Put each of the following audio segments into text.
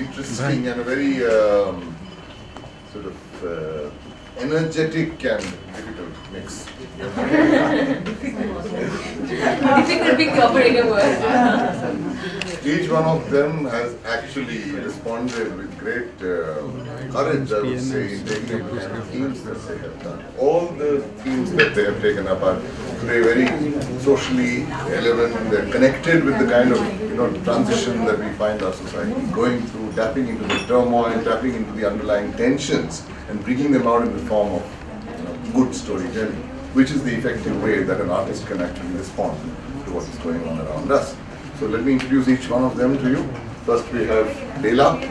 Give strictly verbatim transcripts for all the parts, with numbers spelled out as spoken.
very interesting and a very um, sort of uh, energetic and difficult mix. Difficult big operating words. Each one of them has actually responded with great uh, courage, I would say, in taking up the themes that they have done. All the themes that they have taken up are today very socially relevant. They're connected with the kind of you know, transition that we find our society going through, tapping into the turmoil, tapping into the underlying tensions, and bringing them out in the form of you know, good storytelling, which is the effective way that an artist can actually respond to what is going on around us. So let me introduce each one of them to you. First we have Leila.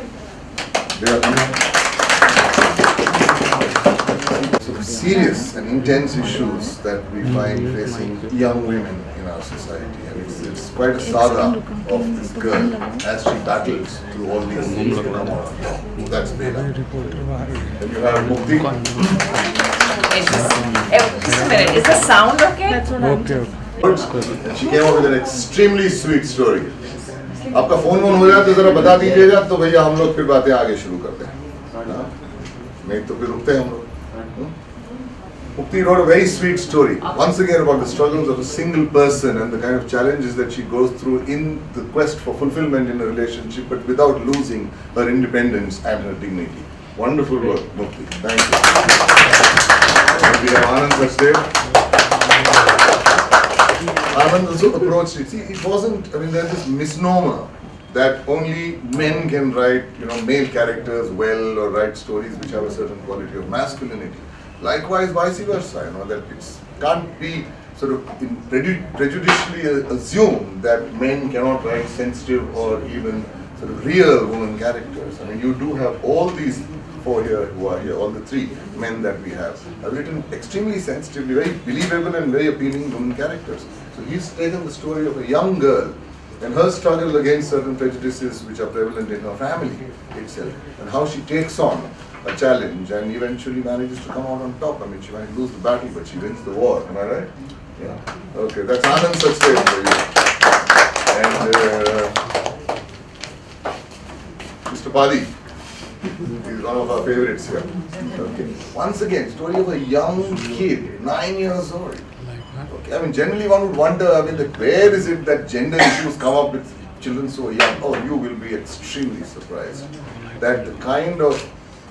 So serious and intense issues that we find facing young women in our society, and it's, it's quite a saga of this girl as she battles through all these things that come out. Oh, that's Leila. And you have Mukti. Just a minute, is the sound okay? That's what I'm doing. And she came up with an extremely sweet story. आपका phone phone हो जाए तो जरा बता दीजिएगा तो भैया हम लोग फिर बातें आगे शुरू करते हैं. नहीं तो फिर रुकते हैं हम लोग. Mukti wrote a very sweet story, once again about the struggles of a single person and the kind of challenges that she goes through in the quest for fulfillment in a relationship, but without losing her independence and her dignity. Wonderful work, Mukti. Thank you. And we have Anand Sachdev. Anand also approached it. See, it wasn't, I mean, there's this misnomer that only men can write, you know, male characters well or write stories which have a certain quality of masculinity. Likewise, vice versa, you know, that it can't be sort of in prejudicially assumed that men cannot write sensitive or even sort of real woman characters. I mean, you do have all these four here who are here, all the three men that we have, have written extremely sensitively, very believable and very appealing woman characters. So he's taken the story of a young girl and her struggle against certain prejudices which are prevalent in her family itself, and how she takes on a challenge and eventually manages to come out on top. I mean, she might lose the battle, but she wins the war. Am I right? Yeah. Okay, that's Anand Sachdev for you. And uh, Mister Padi, he's one of our favorites here. Okay. Once again, story of a young kid, nine years old. Okay. I mean, generally one would wonder, I mean, that where is it that gender issues come up with children so young? Oh, you will be extremely surprised that the kind of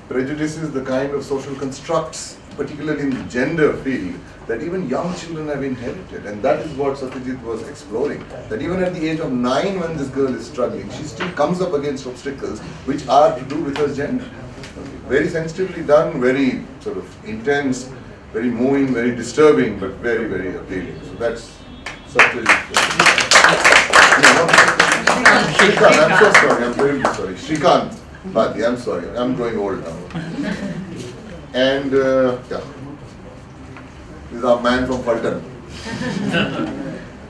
prejudices, the kind of social constructs, particularly in the gender field, that even young children have inherited. And that is what Satyajit was exploring. That even at the age of nine, when this girl is struggling, she still comes up against obstacles which are to do with her gender. Very sensitively done, very sort of intense, very moving, very disturbing, but very, very appealing. So that's Satyajit. Shrikant, I'm so sorry, I'm very sorry. Shrikant Pati, I'm sorry, I'm growing old now. And uh, yeah, this is our man from Fulton,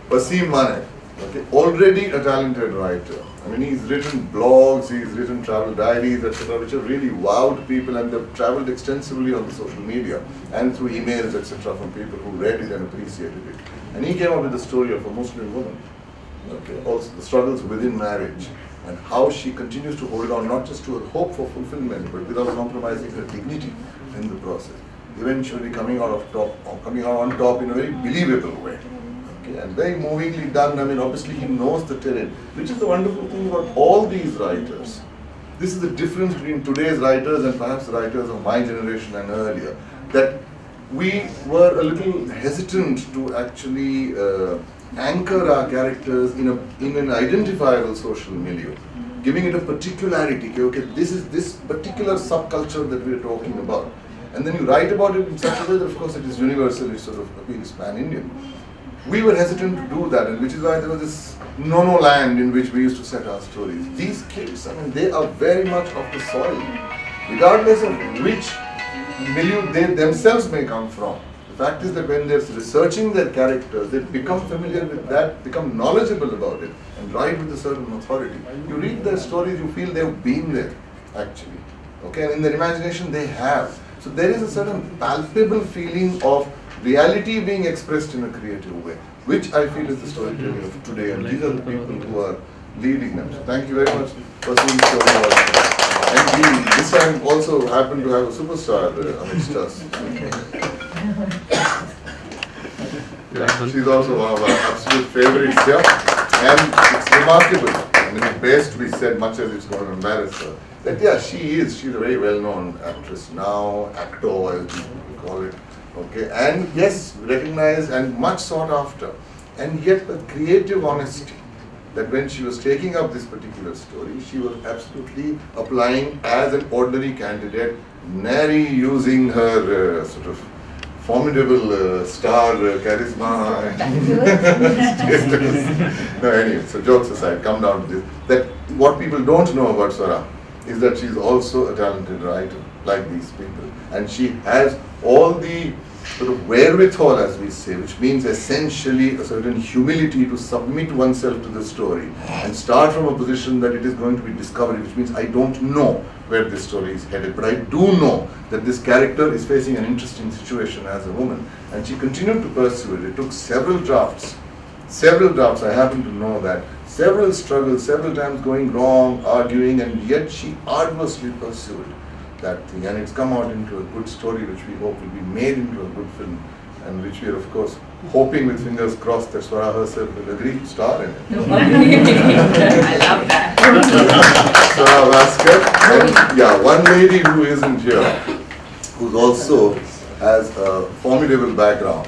Paseem Manek. Okay, already a talented writer. I mean, he's written blogs, he's written travel diaries, et cetera, which have really wowed people, and they've traveled extensively on the social media and through emails, et cetera, from people who read it and appreciated it. And he came up with the story of a Muslim woman. Okay, also the struggles within marriage, and how she continues to hold on not just to her hope for fulfillment, but without compromising her dignity in the process. Eventually coming out of top, or coming out on top in a very believable way. Okay, and very movingly done. I mean, obviously he knows the terrain, which is the wonderful thing about all these writers. This is the difference between today's writers and perhaps writers of my generation and earlier. That we were a little hesitant to actually uh, anchor our characters in a in an identifiable social milieu, giving it a particularity. Okay, okay, this is this particular subculture that we are talking about, and then you write about it in such a way that, of course, it is universal. It sort of appeals pan-Indian. We were hesitant to do that, and which is why there was this no-no land in which we used to set our stories. These kids, I mean, they are very much of the soil, regardless of which milieu they themselves may come from. The fact is that when they're researching their characters, they become familiar with that, become knowledgeable about it, and write with a certain authority. You read their stories, you feel they've been there, actually. Okay, and in their imagination, they have. So there is a certain palpable feeling of reality being expressed in a creative way, which I feel is the storytelling of today. And these are the people who are leading them. So thank you very much for seeing so much. And we this time also happen to have a superstar there amidst us. Yeah, she's also one of our absolute favorites here. And it's remarkable. I mean, it bears to be said, much as it's going to embarrass her, that yeah, she is. She's a very well-known actress now, actor as we call it. Okay, and yes, recognized and much sought after, and yet a creative honesty that when she was taking up this particular story, she was absolutely applying as an ordinary candidate, nary using her uh, sort of formidable uh, star uh, charisma. No, anyway, so jokes aside, come down to this, that what people don't know about Swara is that she's also a talented writer, like these people. And she has all the sort of wherewithal, as we say, which means essentially a certain humility to submit oneself to the story and start from a position that it is going to be discovered, which means I don't know where this story is headed, but I do know that this character is facing an interesting situation as a woman. And she continued to pursue it. It took several drafts, several drafts, I happen to know that, several struggles, several times going wrong, arguing, and yet she arduously pursued that thing, and it's come out into a good story which we hope will be made into a good film, and which we are of course hoping with fingers crossed that Swara herself will agree to star in it. I love that. Swara Bhaskar, and yeah, one lady who isn't here, who also has a formidable background,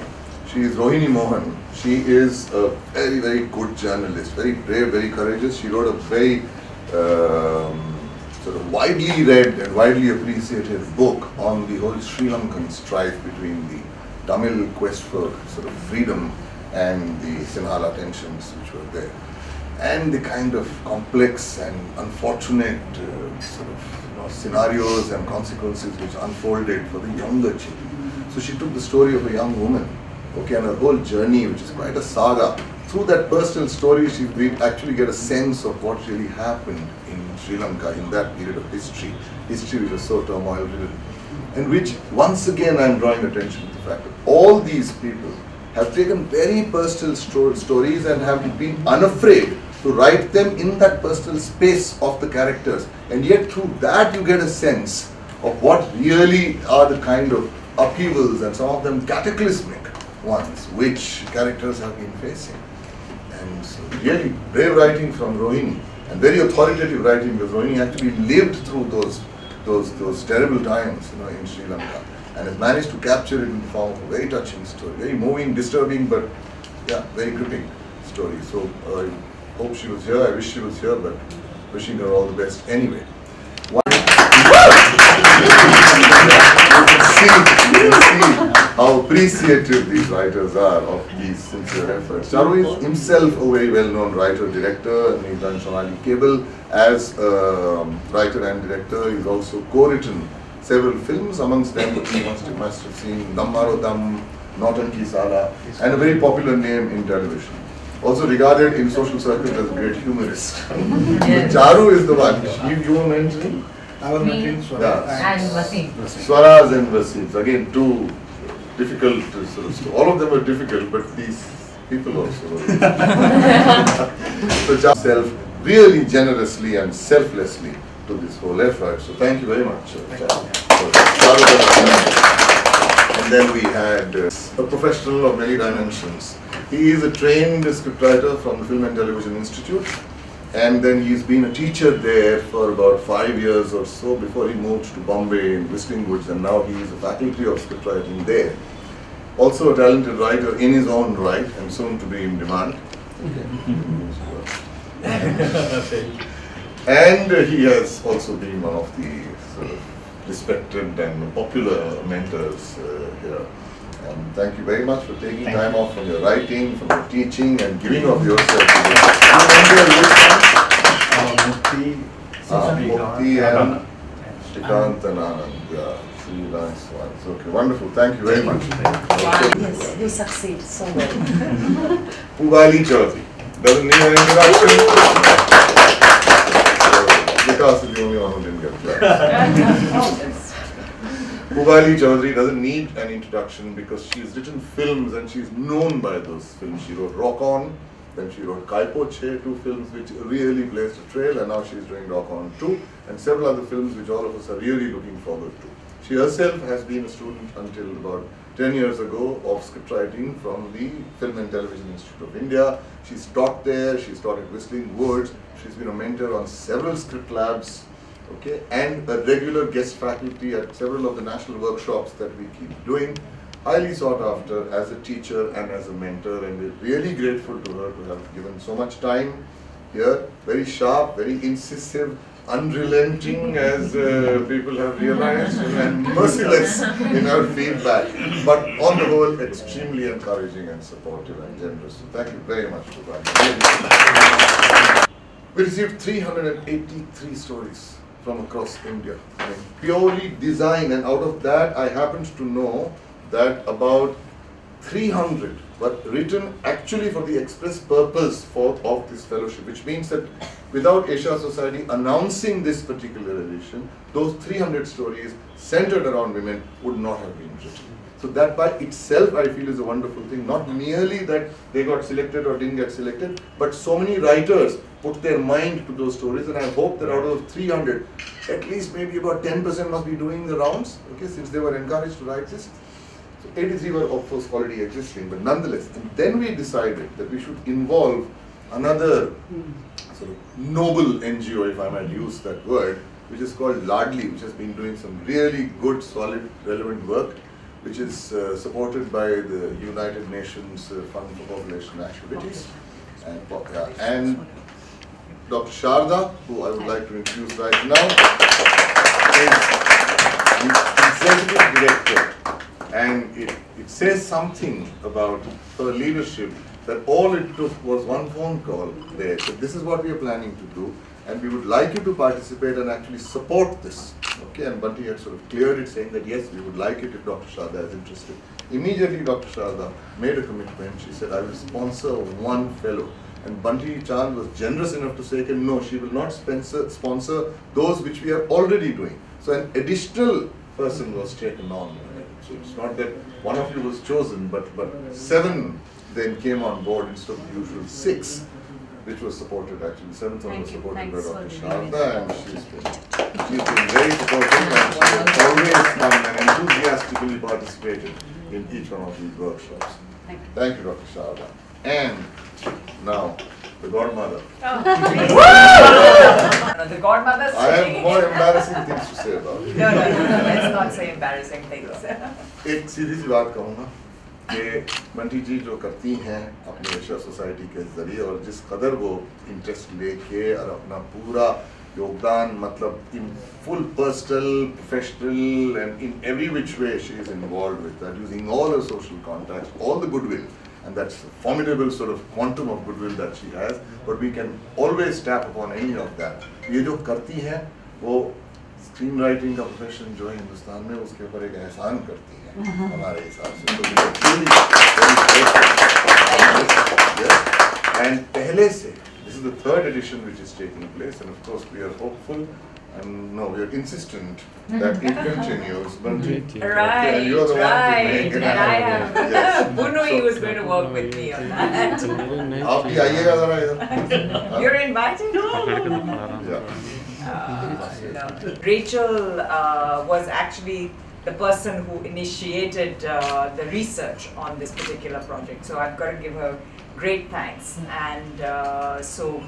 she is Rohini Mohan. She is a very, very good journalist, very brave, very courageous. She wrote a very um, sort of widely read and widely appreciated book on the whole Sri Lankan strife between the Tamil quest for sort of freedom and the Sinhala tensions which were there, and the kind of complex and unfortunate uh, sort of you know, scenarios and consequences which unfolded for the younger children. So she took the story of a young woman, okay, and her whole journey, which is quite a saga. Through that personal story, she, we actually get a sense of what really happened in Sri Lanka in that period of history, history which was so turmoil-ridden, and which, once again, I'm drawing attention to the fact that all these people have taken very personal sto stories and have been unafraid to write them in that personal space of the characters, and yet through that you get a sense of what really are the kind of upheavals and some of them cataclysmic ones which characters have been facing. And so really brave writing from Rohini, and very authoritative writing, because Rohini actually lived through those, those, those terrible times, you know, in Sri Lanka, and has managed to capture it in the form of a very touching story, very moving, disturbing, but yeah, very gripping story. So uh, I hope she was here. I wish she was here, but wishing her all the best anyway. One see, see how appreciative these writers are of these sincere efforts. Charu is himself a very well-known writer-director, and he's done Sonali Cable as a writer and director. He's also co-written several films, amongst them which you must have seen, Dum Maaro Dum, Nautanki Saala, and a very popular name in television. Also regarded in social circles as a great humorist. Charu is the one. You, you were mentioning? I was mentioning Swara. And Vaseem. Swara's and Vaseem's. Again, two difficult, sort of, so all of them were difficult, but these people also were. So Charu really generously and selflessly to this whole effort. So thank you very much. Charu. And then we had uh, a professional of many dimensions. He is a trained scriptwriter from the Film and Television Institute, and then he's been a teacher there for about five years or so before he moved to Bombay in Whistling Woods, and now he is a faculty of scriptwriting there. Also a talented writer in his own right, and soon to be in demand. Okay. And he has also been one of the sort of respected and popular mentors uh, here. And thank you very much for taking thank time you. off from your writing, from your teaching, and giving of yourself to Mukti, Mukti and Shrikant and Anand. Yeah, three nice ones. Okay, wonderful. Thank you very much. Okay. Yes, you succeed so well. Pubali Chaudhuri. Doesn't need an introduction. Vikas is the only one who didn't get that. Pubali Chaudhuri doesn't need an introduction because she's written films and she's known by those films. She wrote Rock On, Then she wrote Kaipo Che, two films which really blazed a trail, and now she's doing Rock On two and several other films which all of us are really looking forward to. She herself has been a student until about ten years ago of scriptwriting from the Film and Television Institute of India. She's taught there, she's taught at Whistling Woods, she's been a mentor on several script labs, okay, and a regular guest faculty at several of the national workshops that we keep doing. Highly sought after as a teacher and as a mentor, and we're really grateful to her to have given so much time here. Very sharp, very incisive, unrelenting as uh, people have realized, and merciless in her feedback, but on the whole extremely encouraging and supportive and generous. So thank you very much for that. We received three hundred eighty-three stories from across India, and purely design, and out of that I happened to know that about three hundred were written actually for the express purpose for, of this fellowship, which means that without Asia Society announcing this particular edition, those three hundred stories centered around women would not have been written. So that by itself I feel is a wonderful thing, not merely that they got selected or didn't get selected, but so many writers put their mind to those stories, and I hope that out of three hundred, at least maybe about ten percent must be doing the rounds, okay, since they were encouraged to write this. So eighty-three were of course already existing, but nonetheless, and then we decided that we should involve another sort of noble N G O, if I might use that word, which is called L A D L I, which has been doing some really good, solid, relevant work, which is uh, supported by the United Nations uh, Fund for Population Activities, and, uh, and Doctor Sharda, who I would like to introduce right now, is the Executive Director. And it, it says something about her leadership that all it took was one phone call there. So this is what we are planning to do, and we would like you to participate and actually support this. Okay, and Bunty had sort of cleared it, saying that yes, we would like it if Doctor Sharda is interested. Immediately Doctor Sharda made a commitment. She said, I will sponsor one fellow. And Bunty Chand was generous enough to say, no, she will not sponsor, sponsor those which we are already doing. So an additional person was taken on. So it's not that one of you was chosen, but, but seven then came on board instead of the usual six, which was supported actually. Seventh one was supported by Doctor Sharda, and she's been, she's been very supportive, and she has always come and enthusiastically participated in each one of these workshops. Thank you, Thank you Doctor Sharda. And now, the godmother. Oh. No, the godmother's I have more embarrassing things to say about it. No, no, no, no, let's not say embarrassing things. एक सीधी सी बात कहूँगा कि बंटी जी जो करती हैं अपने Asia society के जरिए, और जिस कदर वो इंटरेस्ट लेके और अपना पूरा योगदान, मतलब in full personal, professional and in every which way she is involve with that, using all her social contacts, all the goodwill. And that's a formidable sort of quantum of goodwill that she has, but we can always tap upon any of that. ये जो करती हैं, वो screen writing का profession जो है हिंदुस्तान में, उसके ऊपर एक एहसान करती हैं हमारे हिसाब से. तो really very grateful. And पहले से, this is the third edition which is taking place, and of course we are hopeful. And no, we are insistent that it continues. Bunty, right, okay, and you're the right, one to make it. And I am. Yes. Bunui was going to work with me on that. You're invited? Yeah. Uh, Rachel uh, was actually the person who initiated uh, the research on this particular project. So I've got to give her great thanks. And uh, so.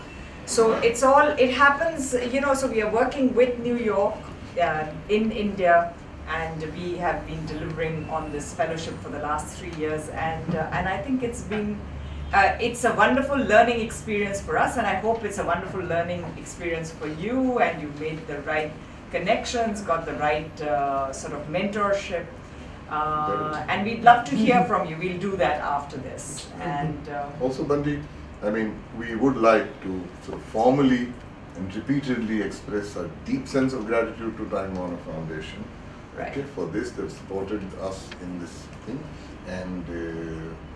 So it's all, it happens, you know, so we are working with New York, uh, in India, and we have been delivering on this fellowship for the last three years. And, uh, and I think it's been, uh, it's a wonderful learning experience for us, and I hope it's a wonderful learning experience for you, and you've made the right connections, got the right uh, sort of mentorship. Uh, and we'd love to hear from you. We'll do that after this. And uh, also, Bunty, I mean, we would like to sort of formally and repeatedly express our deep sense of gratitude to Time Warner Foundation, right, okay, for this. They've supported us in this thing, and uh,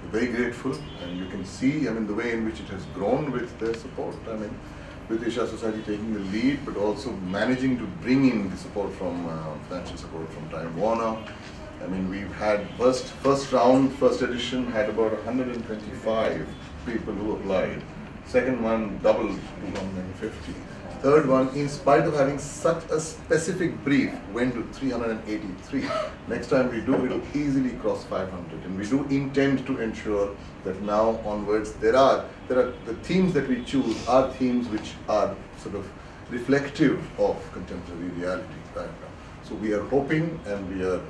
we're very grateful. And you can see, I mean, the way in which it has grown with their support. I mean, with Asia Society taking the lead, but also managing to bring in the support from, uh, financial support from Time Warner. I mean, we've had first, first round, first edition had about one hundred twenty-five people who applied. Second one doubled to one hundred fifty. Third one, in spite of having such a specific brief, went to three hundred eighty-three. Next time we do, it will easily cross five hundred. And we do intend to ensure that now onwards there are, there are the themes that we choose are themes which are sort of reflective of contemporary reality right now. So we are hoping and we are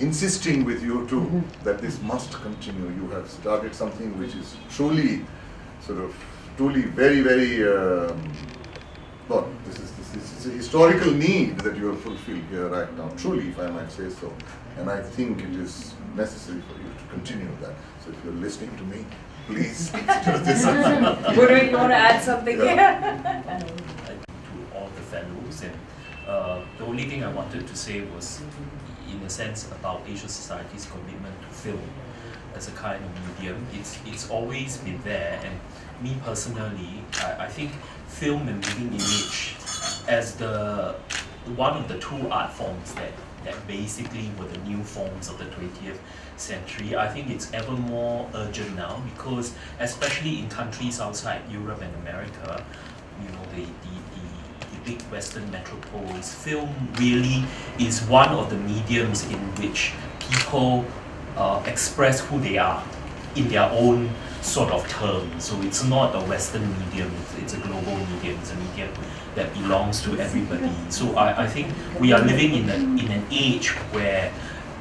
insisting with you too that this must continue. You have started something which is truly sort of truly very, very, um, well, this is, this is, this is a historical need that you have fulfilled here right now, truly, if I might say so. And I think it is necessary for you to continue that. So if you're listening to me, please do this. Guru, you want to add something here? Yeah. To all the fellows, and uh, the only thing I wanted to say was, in a sense, about Asia Society's commitment to film as a kind of medium. It's, it's always been there, and me personally, I, I think film and moving image as the one of the two art forms that, that basically were the new forms of the twentieth century. I think it's ever more urgent now because, especially in countries outside Europe and America, you know, the, the, the, the big Western metropoles, film really is one of the mediums in which people uh, express who they are in their own sort of term. So it's not a Western medium, it's a global medium, it's a medium that belongs to everybody. So I, I think we are living in, a, in an age where,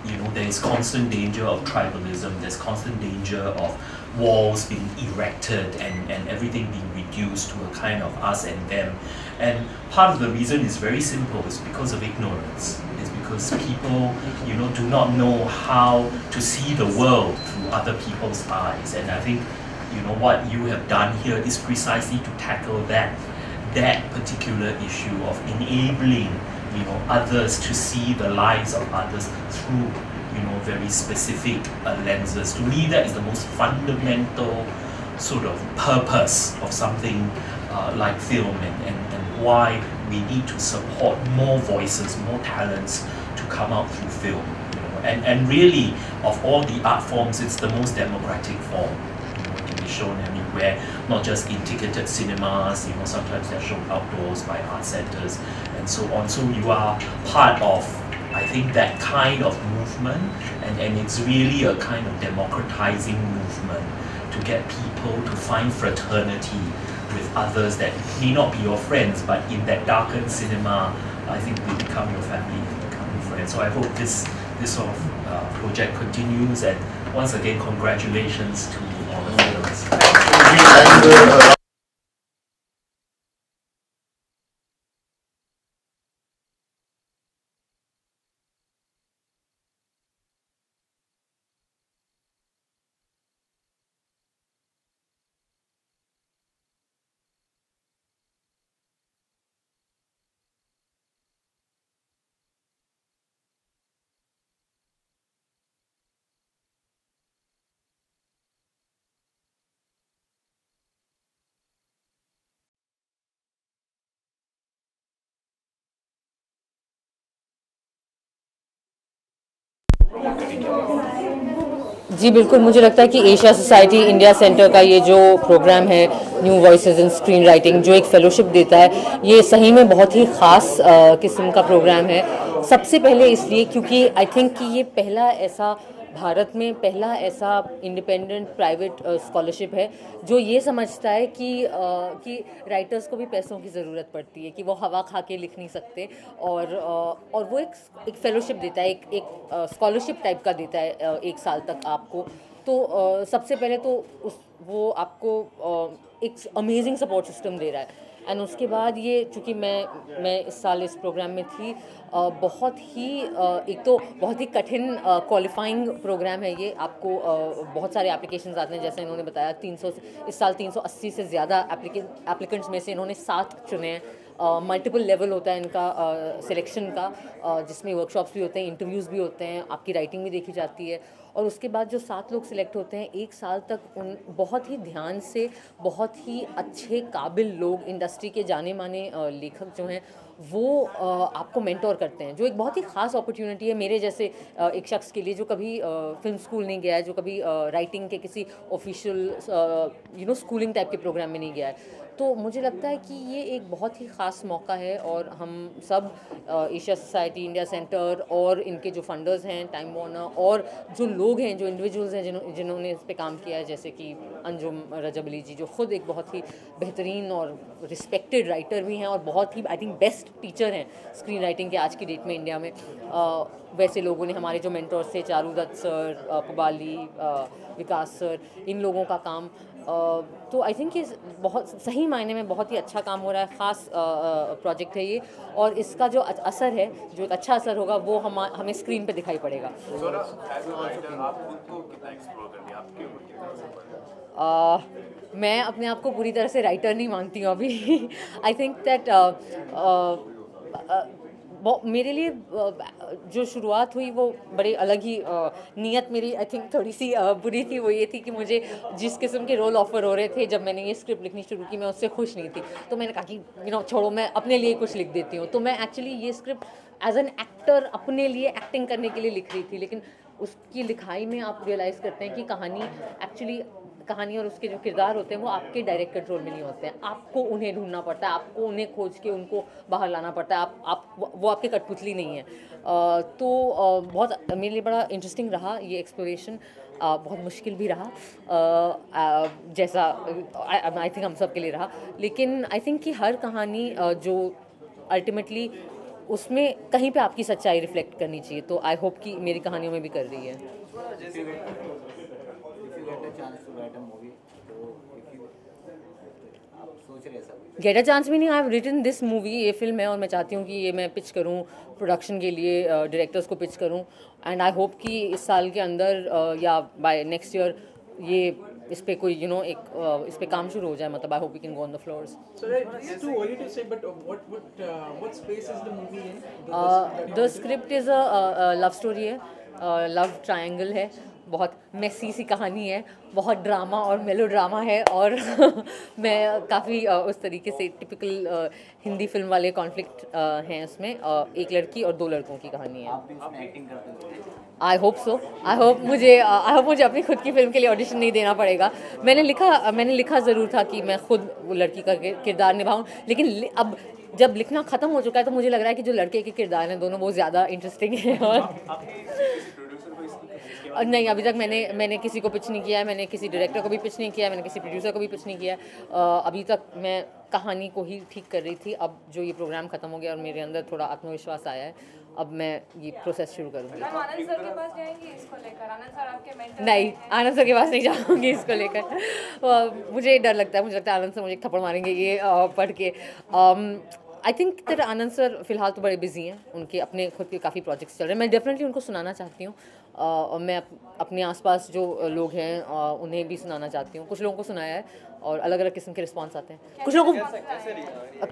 you know, there is constant danger of tribalism, there's constant danger of walls being erected and, and everything being reduced to a kind of us and them. And part of the reason is very simple, it's because of ignorance. It's because people, you know, do not know how to see the world through other people's eyes. And I think, you know, what you have done here is precisely to tackle that, that particular issue of enabling, you know, others to see the lives of others through, you know, very specific uh, lenses. To me, that is the most fundamental sort of purpose of something uh, like film, and, and, and why we need to support more voices, more talents to come out through film. You know? And, and really, of all the art forms, it's the most democratic form. Shown anywhere, not just in ticketed cinemas, you know, sometimes they're shown outdoors by art centers and so on. So you are part of, I think, that kind of movement, and, and it's really a kind of democratizing movement to get people to find fraternity with others that may not be your friends, but in that darkened cinema, I think they become your family, they become your friends. So I hope this, this sort of uh, project continues, and once again, congratulations to all the fellows. Thank you. जी बिल्कुल, मुझे लगता है कि Asia society India centre का ये जो programme है new voices in screen writing, जो एक फेलोशिप देता है, ये सही में बहुत ही ख़ास किस्म का प्रोग्राम है। सबसे पहले इसलिए क्योंकि आई थिंक कि ये पहला ऐसा, भारत में पहला ऐसा इंडिपेंडेंट प्राइवेट स्कॉलरशिप है जो ये समझता है कि uh, कि राइटर्स को भी पैसों की ज़रूरत पड़ती है, कि वो हवा खा के लिख नहीं सकते, और uh, और वो एक एक फेलोशिप देता है, एक एक स्कॉलरशिप टाइप का देता है uh, एक साल तक आपको। तो uh, सबसे पहले तो उस वो आपको uh, एक अमेजिंग सपोर्ट सिस्टम दे रहा है। एंड उसके बाद ये, चूँकि मैं मैं इस साल इस प्रोग्राम में थी, आ, बहुत ही आ, एक तो बहुत ही कठिन क्वालिफाइंग प्रोग्राम है ये। आपको आ, बहुत सारे एप्लीकेशंस आते हैं, जैसे इन्होंने बताया तीन सौ, इस साल तीन सौ अस्सी से ज़्यादा एप्लीकेंट्स में से इन्होंने सात चुने हैं। मल्टीपल लेवल होता है इनका सिलेक्शन का, आ, जिसमें वर्कशॉप्स भी होते हैं, इंटरव्यूज़ भी होते हैं, आपकी राइटिंग भी देखी जाती है। और उसके बाद जो सात लोग सिलेक्ट होते हैं, एक साल तक उन बहुत ही ध्यान से बहुत ही अच्छे काबिल लोग, इंडस्ट्री के जाने माने लेखक जो हैं वो आपको मेंटोर करते हैं, जो एक बहुत ही ख़ास अपॉर्चुनिटी है मेरे जैसे एक शख्स के लिए जो कभी फिल्म स्कूल नहीं गया है, जो कभी राइटिंग के किसी official you know schooling type के प्रोग्राम में नहीं गया है। तो मुझे लगता है कि ये एक बहुत ही ख़ास मौका है और हम सब एशिया सोसाइटी, इंडिया सेंटर और इनके जो फंडर्स हैं, टाइम वार्नर, और जो लोग हैं, जो इंडिविजुअल्स हैं जिन्होंने जिन्हों इस पर काम किया है, जैसे कि अंजुम रजाबली जी जो ख़ुद एक बहुत ही बेहतरीन और रिस्पेक्टेड राइटर भी हैं और बहुत ही आई थिंक बेस्ट टीचर हैं स्क्रीन राइटिंग के आज की डेट में इंडिया में। आ, वैसे लोगों ने, हमारे जो मेंटर्स थे चारुदत्त सर, पुबाली, विकास सर, इन लोगों का काम, आ, तो आई थिंक ये बहुत सही मायने में बहुत ही अच्छा काम हो रहा है, ख़ास प्रोजेक्ट है ये और इसका जो असर है, जो एक अच्छा असर होगा वो हम हमें स्क्रीन पे दिखाई पड़ेगा। Uh, मैं अपने आप को पूरी तरह से राइटर नहीं मानती हूँ अभी। आई थिंक दैट मेरे लिए जो शुरुआत हुई वो बड़े अलग ही नीयत मेरी आई थिंक थोड़ी सी बुरी थी। वो ये थी कि मुझे जिस किस्म के रोल ऑफ़र हो रहे थे जब मैंने ये स्क्रिप्ट लिखनी शुरू की, मैं उससे खुश नहीं थी। तो मैंने कहा कि यू नो छोड़ो, मैं अपने लिए कुछ लिख देती हूँ। तो मैं एक्चुअली ये स्क्रिप्ट एज एन एक्टर अपने लिए एक्टिंग करने के लिए लिख रही थी, लेकिन उसकी लिखाई में आप रियलाइज़ करते हैं कि कहानी एक्चुअली कहानी और उसके जो किरदार होते हैं वो आपके डायरेक्ट कंट्रोल में नहीं होते हैं। आपको उन्हें ढूंढना पड़ता है, आपको उन्हें खोज के उनको बाहर लाना पड़ता है। आप आप वो आपके कठपुतली नहीं है। आ, तो आ, बहुत मेरे लिए बड़ा इंटरेस्टिंग रहा ये एक्सप्लोरेशन, आ, बहुत मुश्किल भी रहा, आ, आ, जैसा आई थिंक हम सब के लिए रहा। लेकिन आई थिंक कि हर कहानी आ, जो अल्टीमेटली उसमें कहीं पे आपकी सच्चाई रिफ्लेक्ट करनी चाहिए, तो आई होप कि मेरी कहानियों में भी कर रही है। गेट अ चांस भी नहीं, I have written this movie, ये फिल्म है और मैं चाहती हूँ कि ये मैं पिच करूँ प्रोडक्शन के लिए, डायरेक्टर्स uh, को पिच करूँ। एंड आई होप कि इस साल के अंदर uh, या बाय नेक्स्ट ईयर ये इस पे कोई यू you नो know, एक uh, इस पे काम शुरू हो जाए। मतलब I hope we can go on the floors. The script is a love story है, लव uh, ट्रायंगल है, बहुत मेसी सी कहानी है, बहुत ड्रामा और मेलोड्रामा है और मैं काफ़ी उस तरीके से टिपिकल हिंदी फिल्म वाले कॉन्फ्लिक्ट हैं उसमें। एक लड़की और दो लड़कों की कहानी है। I hope so, I hope मुझे आई होप मुझे अपनी खुद की फिल्म के लिए ऑडिशन नहीं देना पड़ेगा। मैंने लिखा मैंने लिखा ज़रूर था कि मैं खुद वो लड़की का किरदार निभाऊँ, लेकिन अब जब लिखना ख़त्म हो चुका है तो मुझे लग रहा है कि जो लड़के के किरदार हैं दोनों वो ज़्यादा इंटरेस्टिंग है। और नहीं, अभी तक मैंने मैंने किसी को पिच नहीं किया है, मैंने किसी डायरेक्टर को भी पिच नहीं किया है, मैंने किसी प्रोड्यूसर को भी पिच नहीं किया है। अभी तक मैं कहानी को ही ठीक कर रही थी। अब जो ये प्रोग्राम ख़त्म हो गया और मेरे अंदर थोड़ा आत्मविश्वास आया है, अब मैं ये प्रोसेस शुरू करूँगी। आनंद सर के पास जाएंगी इसको लेकर? आनंद सर आपके मेंटर? नहीं, आनंद सर के पास नहीं जाऊँगी इसको लेकर। मुझे डर लगता है, मुझे लगता है आनंद सर मुझे एक थप्पड़ मारेंगे ये पढ़ के। I think that Anand sir फ़िलहाल तो बड़े बिजी हैं, उनके अपने खुद के काफ़ी प्रोजेक्ट्स चल रहे हैं। मैं डेफिनेटली उनको सुनाना चाहती हूँ और मैं अपने आसपास जो लोग हैं उन्हें भी सुनाना चाहती हूँ। कुछ लोगों को सुनाया है और अलग अलग किस्म के रिस्पांस आते हैं। कुछ लोगों को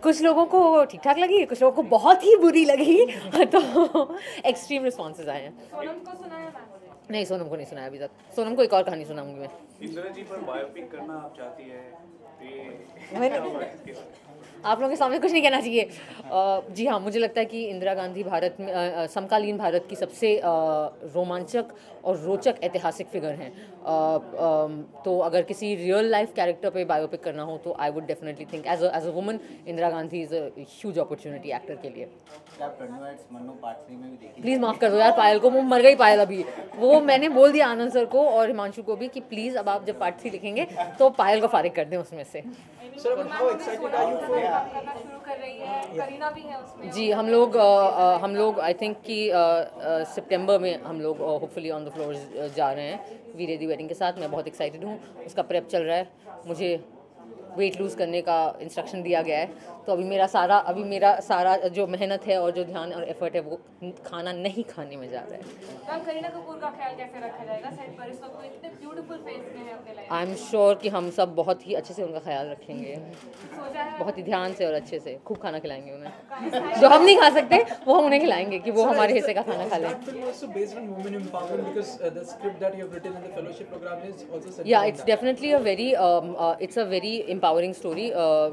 कुछ लोगों को ठीक ठाक लगी, कुछ लोगों को बहुत ही बुरी लगी, तो एक्सट्रीम रिस्पॉन्सेज आए हैं। सोनम को सुनाया? नहीं, सोनम को नहीं सुनाया अभी तक। सोनम को एक और कहानी सुनाऊंगी मैं। इंद्र जी पर बायोपिक करना आप चाहती है? आप लोगों के सामने कुछ नहीं कहना चाहिए। uh, जी हाँ, मुझे लगता है कि इंदिरा गांधी भारत में uh, समकालीन भारत की सबसे uh, रोमांचक और रोचक ऐतिहासिक फिगर हैं। uh, uh, तो अगर किसी रियल लाइफ कैरेक्टर पे बायोपिक करना हो तो I would definitely think as as a woman Indira Gandhi is a huge opportunity actor के लिए। प्लीज़ माफ़ कर दो यार पायल को, वो मर गई पायल अभी। वो मैंने बोल दिया आनंद सर को और हिमांशु को भी कि प्लीज़ अब आप जब पार्ट थ्री लिखेंगे तो पायल को फारिग कर दें उसमें से। जी, हम लोग हम लोग आई थिंक कि सितंबर में हम लोग होपफुली ऑन द फ्लोर्स जा रहे हैं वीरे दी वेडिंग के साथ। मैं बहुत एक्साइटेड हूँ, उसका प्रेप चल रहा है। मुझे वेट लूज़ करने का इंस्ट्रक्शन दिया गया है। तो अभी मेरा सारा अभी मेरा सारा जो मेहनत है और जो ध्यान और एफर्ट है वो खाना नहीं खाने में जा रहा है। मैम, करीना कपूर का ख्याल कैसे रखा जाएगा सेट पर? इस वक्त इतने ब्यूटीफुल फेस में है अपने लाइफ। आई एम श्योर कि हम सब बहुत ही अच्छे से उनका ख्याल रखेंगे, बहुत ही ध्यान से और अच्छे से खूब खाना खिलाएंगे उन्हें। जो हम नहीं खा सकते वो हम उन्हें खिलाएंगे कि वो हमारे हिस्से का खाना खा लें। या it's definitely a very it's a very empowering story.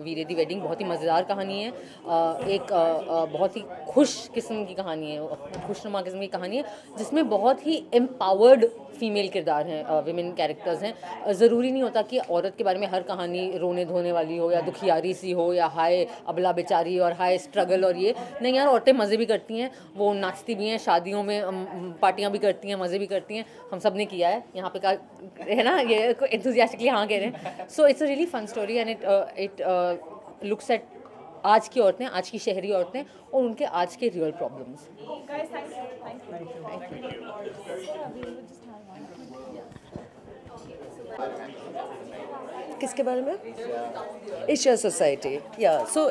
Veere Di wedding बहुत ही मज़ेदार कहानी है, uh, एक uh, uh, बहुत ही खुश किस्म की कहानी है, खुशनुमा किस्म की कहानी है जिसमें बहुत ही एम्पावर्ड फीमेल किरदार हैं, विमेन कैरेक्टर्स हैं। ज़रूरी नहीं होता कि औरत के बारे में हर कहानी रोने धोने वाली हो या दुखियारी सी हो या हाय अबला बेचारी और हाय स्ट्रगल और ये नहीं यार। औरतें मज़े भी करती हैं, वो नाचती भी हैं, शादियों में पार्टियाँ भी करती हैं, मज़े भी करती हैं। हम सब ने किया है यहाँ पे का है ना, ये एंथुजियास्टिकली हाँ कह रहे हैं। So it's a really fun story and it it looks at आज की औरतें, आज की शहरी औरतें और उनके आज के रियल प्रॉब्लम्स। किसके बारे में? Asia Society. या सो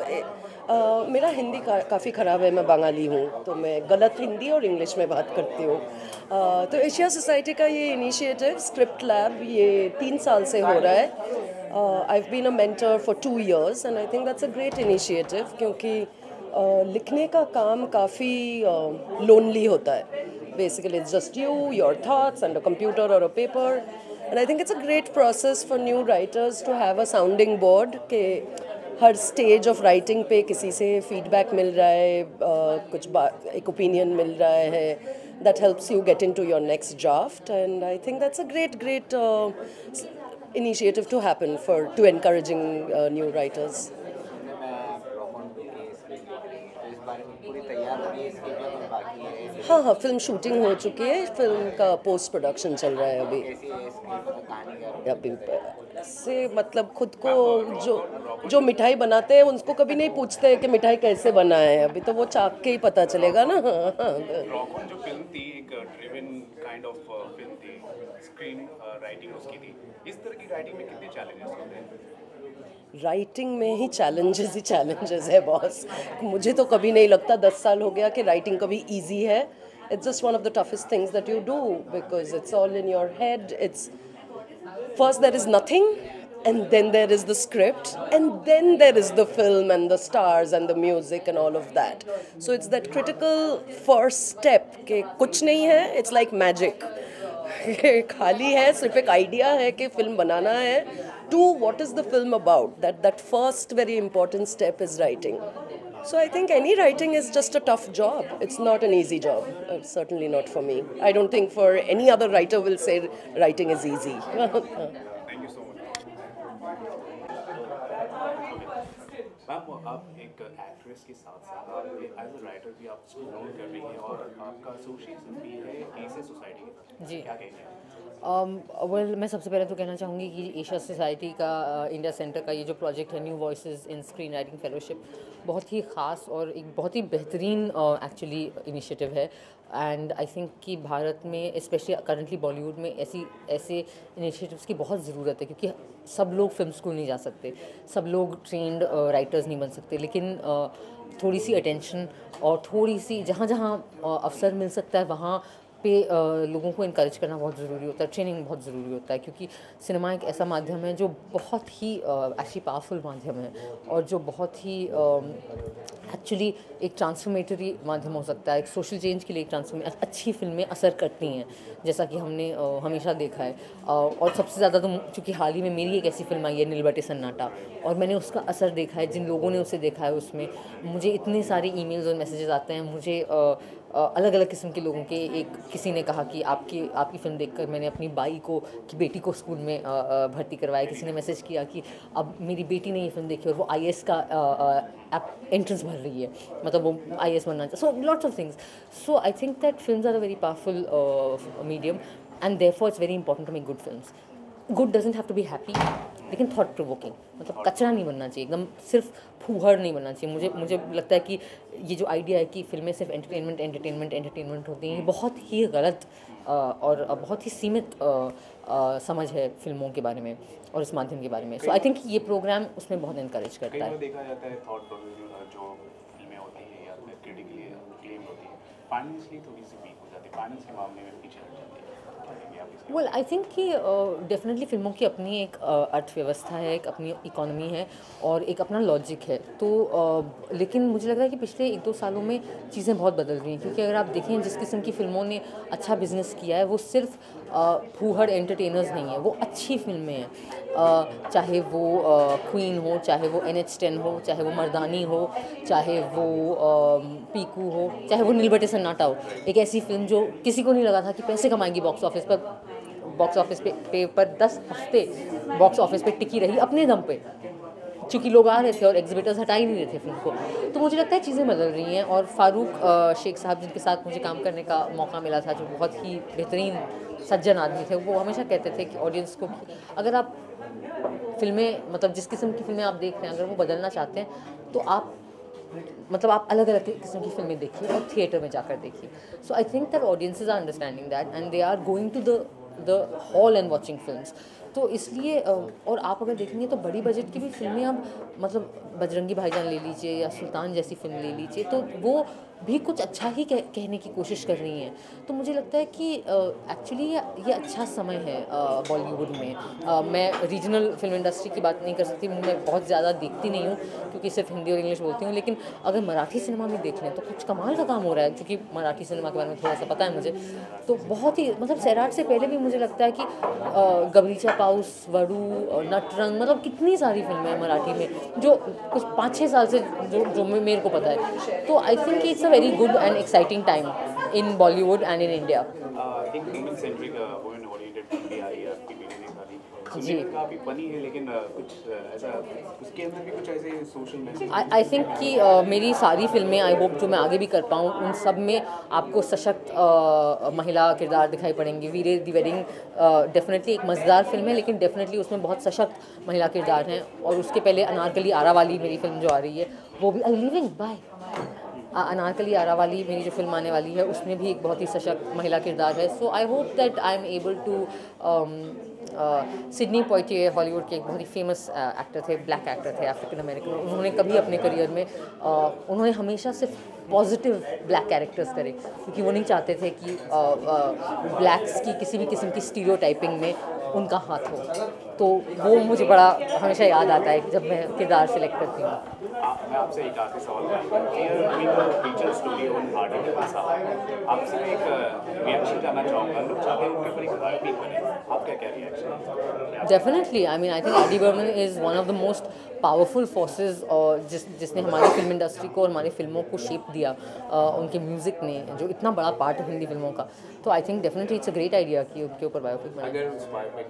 मेरा हिंदी का, काफ़ी ख़राब है, मैं बंगाली हूँ तो मैं गलत हिंदी और इंग्लिश में बात करती हूँ। uh, तो एशिया सोसाइटी का ये इनिशिएटिव स्क्रिप्ट लैब ये तीन साल से हो रहा है। I have been a mentor for two years and I think that's a great initiative, क्योंकि uh, लिखने का काम काफ़ी लोनली uh, होता है। Basically it's just you, your thoughts and a computer और a paper. And I think it's a great process for new writers to have a sounding board के हर stage of writing पे किसी से feedback मिल रहा है, uh, कुछ बात एक opinion मिल रहा है, that helps you get into your next draft and I think that's a great great uh, initiative to happen for to encouraging uh, new writers. हाँ हाँ फिल्म शूटिंग हो चुकी है, फिल्म का पोस्ट प्रोडक्शन चल रहा है अभी अभी से। मतलब खुद को जो जो मिठाई बनाते हैं उनको कभी नहीं पूछते हैं कि मिठाई कैसे बना है, अभी तो वो चाख के ही पता चलेगा ना। रॉक ऑन जो फिल्म थी एक ड्रिवन काइंड ऑफ फिल्म थी, स्क्रीन राइटिंग उसकी थी। इस तरह की राइटिंग में कितने चैलेंजेस होते हैं? राइटिंग में ही चैलेंजेस ही चैलेंजेस है बॉस। मुझे तो कभी नहीं लगता, दस साल हो गया, कि राइटिंग कभी इजी है। It's just one of the toughest things that you do because it's all in your head. It's first there is nothing and then there is the script and then there is the film and the stars and the music and all of that, so it's that critical first step ke kuch nahi hai, it's like magic khali hai, sirf ek idea hai ki film banana hai to what is the film about, that that first very important step is writing. So I think any writing is just a tough job. It's not an easy job. Uh, certainly not for me. I don't think for any other writer will say writing is easy. Ma'am, आप एक actress के साथ साथ as a writer भी आप scroll कर रही हैं और आपका एसोसिएशन भी है एशिया सोसाइटी के। जी, क्या कहेंगे? um, well, मैं सबसे पहले तो कहना चाहूँगी कि एशिया सोसाइटी का इंडिया सेंटर का ये जो प्रोजेक्ट है new voices in screen writing fellowship, बहुत ही ख़ास और एक बहुत ही बेहतरीन एक्चुअली इनिशिएटिव है। एंड आई थिंक कि भारत में स्पेशली करंटली बॉलीवुड में ऐसी ऐसे इनिशिएटिव्स की बहुत ज़रूरत है, क्योंकि सब लोग फिल्म स्कूल नहीं जा सकते, सब लोग ट्रेंड राइटर्स नहीं बन सकते, लेकिन थोड़ी सी अटेंशन और थोड़ी सी जहाँ जहाँ अवसर मिल सकता है वहाँ पे लोगों को इनकरेज करना बहुत ज़रूरी होता है, ट्रेनिंग बहुत ज़रूरी होता है, क्योंकि सिनेमा एक ऐसा माध्यम है जो बहुत ही एक्चुअली पावरफुल माध्यम है और जो बहुत ही एक्चुअली एक ट्रांसफॉर्मेटरी माध्यम हो सकता है, एक सोशल चेंज के लिए एक ट्रांसफॉर्मे अच्छी फिल्में असर करती हैं, जैसा कि हमने हमेशा देखा है। और सबसे ज़्यादा तो चूँकि हाल ही में मेरी एक ऐसी फिल्म आई है नील बट्टे सन्नाटा, और मैंने उसका असर देखा है, जिन लोगों ने उसे देखा है उसमें मुझे इतने सारे ईमेल्स और मैसेजेस आते हैं, मुझे अलग अलग किस्म के लोगों के। एक किसी ने कहा कि आपकी आपकी फ़िल्म देखकर मैंने अपनी बाई को की बेटी को स्कूल में भर्ती करवाया, किसी ने मैसेज किया कि अब मेरी बेटी ने ये फिल्म देखी और वो आई ए एस का एंट्रेंस भर रही है, मतलब वो आई ए एस बनना चाहिए। So lots of things. So I think that films are a very powerful medium and therefore it's very important to make good films. Good doesn't have to be happy, लेकिन thought provoking, मतलब कचरा नहीं बनना चाहिए, एकदम सिर्फ फूहड़ नहीं बनना चाहिए। मुझे मुझे लगता है कि ये जो आइडिया है कि फिल्में सिर्फ एंटरटेनमेंट एंटरटेनमेंट एंटरटेनमेंट होती हैं, ये बहुत ही गलत और बहुत ही सीमित समझ है फिल्मों के बारे में और इस माध्यम के बारे में। सो आई थिंक ये प्रोग्राम उसमें बहुत इनकरेज करता है। देखा जाता है थॉट प्रोड्यूसर जो फिल्में होती हैं या क्रिटिकली अक्लेम होती हैं फाइनेंशियली थोड़ी सी वीक हो जाती है, फाइनेंस के मामले में पीछे हट जाती है। वेल आई थिंक कि डेफिनेटली फिल्मों की अपनी एक uh, अर्थव्यवस्था है, एक अपनी इकोनॉमी है और एक अपना लॉजिक है। तो uh, लेकिन मुझे लग रहा है कि पिछले एक दो सालों में चीज़ें बहुत बदल रही हैं, क्योंकि अगर आप देखें जिस किस्म की फिल्मों ने अच्छा बिजनेस किया है वो सिर्फ फूहड़ uh, एंटरटेनर्स नहीं है, वो अच्छी फिल्में हैं। uh, चाहे वो क्वीन uh, हो, चाहे वो एन एच टेन हो, चाहे वो मर्दानी हो, चाहे वो uh, पीकू हो, चाहे वो नील बट्टे सन्नाटा हो। एक ऐसी फिल्म जो किसी को नहीं लगा था कि पैसे कमाएगी बॉक्स ऑफिस पर, बॉक्स ऑफिस पे, पे पर दस हफ्ते बॉक्स ऑफिस पे टिकी रही अपने दम पे, चूँकि लोग आ रहे थे और एग्जिबिटर्स हटा ही नहीं रहे थे फिल्म को। तो मुझे लगता है चीज़ें बदल रही हैं। और फारूक शेख साहब जिनके साथ मुझे काम करने का मौका मिला था, जो बहुत ही बेहतरीन सज्जन आदमी थे, वो हमेशा कहते थे कि ऑडियंस को अगर आप फिल्में मतलब जिस किस्म की फिल्में आप देख रहे हैं अगर वो बदलना चाहते हैं तो आप मतलब आप अलग अलग किस्म की फिल्में देखिए और थिएटर में जाकर देखिए। So I think that audiences are understanding that and they are going to the the hall and watching films. तो इसलिए और आप अगर देखेंगे तो बड़ी बजट की भी फिल्में आप मतलब बजरंगी भाईजान ले लीजिए या सुल्तान जैसी फिल्म ले लीजिए, तो वो भी कुछ अच्छा ही कह, कहने की कोशिश कर रही हैं। तो मुझे लगता है कि एक्चुअली ये ये अच्छा समय है बॉलीवुड में। आ, मैं रीजनल फिल्म इंडस्ट्री की बात नहीं कर सकती, मैं बहुत ज़्यादा देखती नहीं हूँ क्योंकि सिर्फ हिंदी और इंग्लिश बोलती हूँ, लेकिन अगर मराठी सिनेमा में देख लें तो कुछ कमाल का काम हो रहा है, क्योंकि मराठी सिनेमा के बारे में थोड़ा सा पता है मुझे। तो बहुत ही मतलब सैराट से पहले भी मुझे लगता है कि गबरीचा पाउस, वरू, नटरंग, मतलब कितनी सारी फिल्में हैं मराठी में जो कुछ पाँच छः साल से जो जो मेरे को पता है। तो I think it's very good and exciting time in Bollywood and in India. I think women centric women oriented film aa rahi hai aapki video dekhi ji काफी funny है, लेकिन कुछ ऐसा उसके अंदर भी कुछ ऐसे social message I think कि मेरी सारी फिल्में आई होप जो मैं आगे भी कर पाऊँ उन सब में आपको सशक्त महिला किरदार दिखाई पड़ेंगे। वीरे दी वेडिंग डेफिनेटली एक मज़ेदार फिल्म है, लेकिन डेफिनेटली उसमें बहुत सशक्त महिला किरदार हैं। और उसके पहले अनारकली आरा वाली मेरी फिल्म जो आ रही है वो भी I living by Anarkali Arrah वाली मेरी जो फिल्म आने वाली है उसमें भी एक बहुत ही सशक्त महिला किरदार है। So I hope that I am able to Sidney Poitier Hollywood के एक बहुत ही फेमस एक्टर थे, ब्लैक एक्टर थे, अफ्रीकन अमेरिकन। उन्होंने कभी अपने करियर में uh, उन्होंने हमेशा सिर्फ पॉजिटिव ब्लैक कैरेक्टर्स करे, क्योंकि वो नहीं चाहते थे कि ब्लैक्स uh, uh, की किसी भी किस्म की स्टीरियोटाइपिंग में उनका हाथ हो। तो वो मुझे बड़ा हमेशा याद आता है जब मैं किरदार सेलेक्ट करती हूँ। मैं आपसे एक आखिरी सवाल आपसे एक रिएक्शन जानना चाहूँगा, लोग चाहते हैं उनके ऊपर एक बायोपिक बने, आप क्या क्या reaction? Definitely I mean I think R D Burman is one of the most powerful forces और जिस जिसने हमारी फिल्म इंडस्ट्री को और हमारी फिल्मों को शेप दिया, उनके म्यूज़िक ने जो इतना बड़ा पार्ट है हिंदी फिल्मों का। तो I think definitely it's a great idea कि उनके ऊपर बायोपिक बने।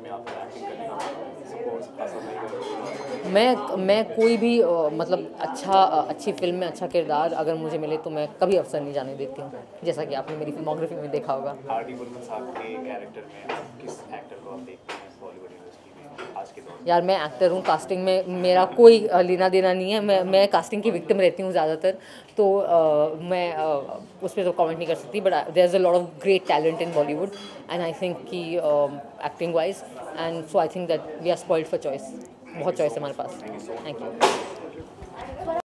मैं मैं कोई भी मतलब अच्छा अच्छी फिल्म में अच्छा किरदार अगर मुझे मिले तो मैं कभी अवसर नहीं जाने देती हूँ, जैसा कि आपने मेरी फिल्मोग्राफी में देखा होगा। आर.डी. बुर्मन साहब के कैरेक्टर में किस एक्टर को आप देखते हैं बॉलीवुड इंडस्ट्री में आज के दौर? यार मैं एक्टर हूँ, कास्टिंग में मेरा कोई लेना देना नहीं है। मैं मैं कास्टिंग की विक्टिम रहती हूँ ज़्यादातर, तो uh, मैं uh, उस पर तो कमेंट नहीं कर सकती। But there is a lot of great talent in Bollywood and I think कि acting wise, and so I think that we are spoiled for choice. बहुत चॉइस है हमारे पास। Thank you.